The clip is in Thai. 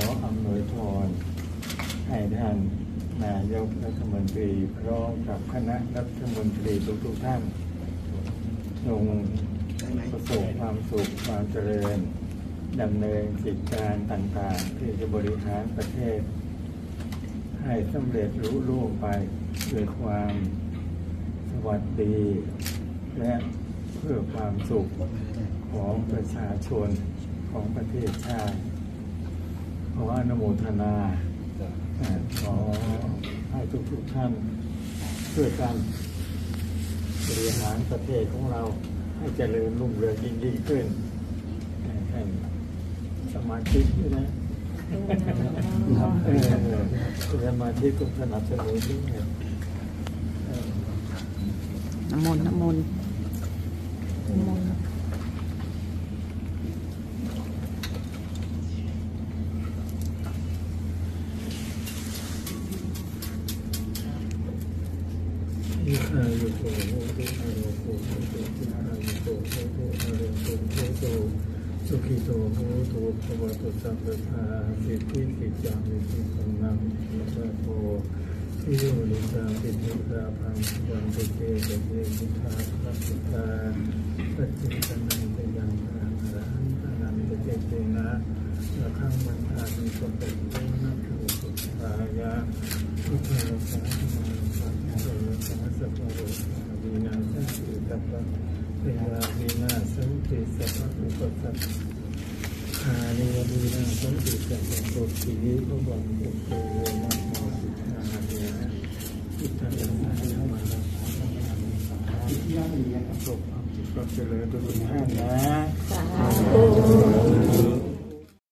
ออำนวยพรให้ท่านนายกรัฐมนตรีพร้อมกับคณะรัฐมนตรีทุกๆท่านจงประสบความสุขความเจริญดำเนินกิจการต่างๆที่จะบริหารประเทศให้สำเร็จรุ่งเรืองไปด้วยความสวัสดีและเพื่อความสุขของประชาชนของประเทศชาติขออนุโมทนาขอให้ทุกๆท่านช่วยกันบริหารประเทศของเราให้เจริญรุ่งเรืองยิ่งขึ้นให้สมาชิกด้วยนะสมาชิกก็สนับสนุนด้วยน้ำมนต์สุขิโตโหตุภวตุสัพพะทาสิทธิสิจามิสิสังนังนัสโภสิโยนิสาปิตุราภังยังเตเตเตเตมิทานัสตาปัจจิตนังเตยังนังรังนังเตเตเตนะละขังมันทานิโสเตนะภูสุภายะภูเรสาธิมาสังโฆสัสสะโภวินาศสิตัพพะเวลาวีนาสังติสัพพะอุปสัมภาเนววีนาสังติสัพพะโสติภะวังโตโวมะโมสิทาเนอิทังสังฆมาราสังฆมาราสังฆาทิยานิยะอภพความเจริญโดยทุกท่านนะ